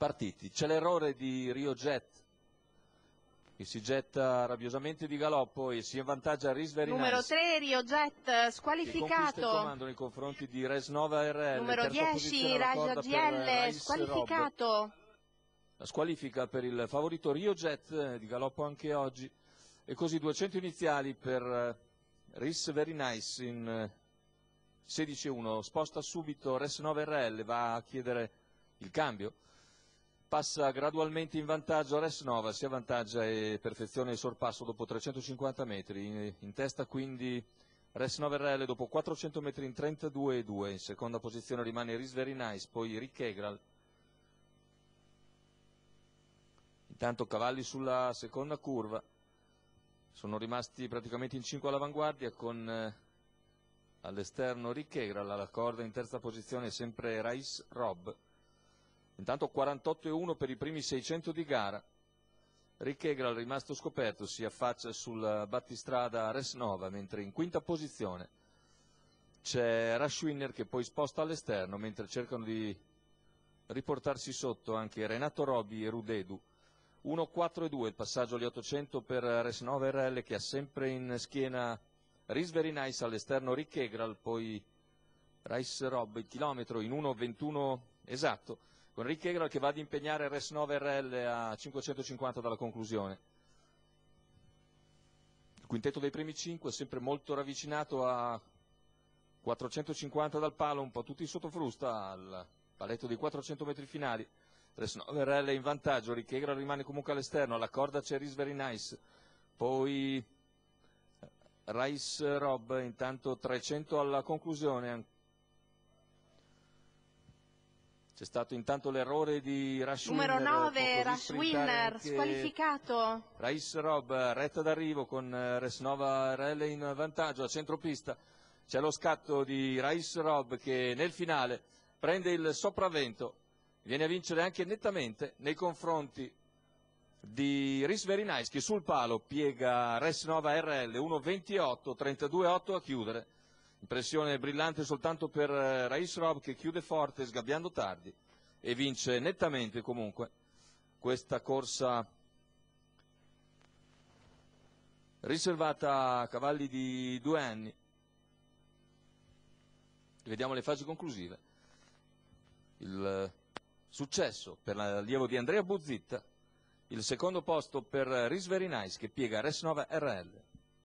partiti. C'è l'errore di Rio Jet, che si getta rabbiosamente di galoppo e si avvantaggia Ris Very Nice. Numero 3 Rio Jet squalificato. Che conquista il comando nei confronti di Res Nova RL. Numero 10 Rais GL squalificato. Rob. La squalifica per il favorito Rio Jet di galoppo anche oggi. E così 200 iniziali per Ris Very Nice in 16-1. Sposta subito Res Nova RL, va a chiedere il cambio. Passa gradualmente in vantaggio Res Nova, si avvantaggia e perfeziona il sorpasso dopo 350 metri. In testa quindi Res Nova RL dopo 400 metri in 32,2. In seconda posizione rimane Ris Very Nice, poi Ric Egral. Intanto cavalli sulla seconda curva. Sono rimasti praticamente in 5 all'avanguardia con all'esterno Ric Egral, alla corda in terza posizione sempre Rais Rob. Intanto 48,1 per i primi 600 di gara. Ric Egral, rimasto scoperto, si affaccia sul battistrada Res Nova, mentre in quinta posizione c'è Rush Winner che poi sposta all'esterno, mentre cercano di riportarsi sotto anche Renato Roby e Rudedu. 1,4,2 il passaggio agli 800 per Res Nova RL, che ha sempre in schiena Ris Very Nice, all'esterno Ric Egral, poi Rais Rob. Il chilometro in 1,21 esatto, con Ric Egral che va ad impegnare Res Nova RL a 550 dalla conclusione. Il quintetto dei primi 5 sempre molto ravvicinato a 450 dal palo, un po' tutti sotto frusta al paletto dei 400 metri finali. Res Nova RL in vantaggio, Ric Egral rimane comunque all'esterno, alla corda c'è Ris Very Nice, poi Rais Rob. Intanto 300 alla conclusione. C'è stato intanto l'errore di Rush Winner. Numero 9, Rush Winner, squalificato. Rais Rob, retta d'arrivo con Res Nova RL in vantaggio a centropista. C'è lo scatto di Rais Rob che nel finale prende il sopravvento. Viene a vincere anche nettamente nei confronti di Ris Very Nice, che sul palo piega Res Nova RL. 1,28, 32,8 a chiudere. Impressione brillante soltanto per Rais Rob, che chiude forte sgabbiando tardi e vince nettamente comunque questa corsa riservata a cavalli di 2 anni. Vediamo le fasi conclusive. Il successo per l'allievo di Andrea Buzzitta, il secondo posto per Ris Very Nice che piega Res Nova RL.